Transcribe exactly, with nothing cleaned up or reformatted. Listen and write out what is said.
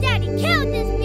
Daddy killed this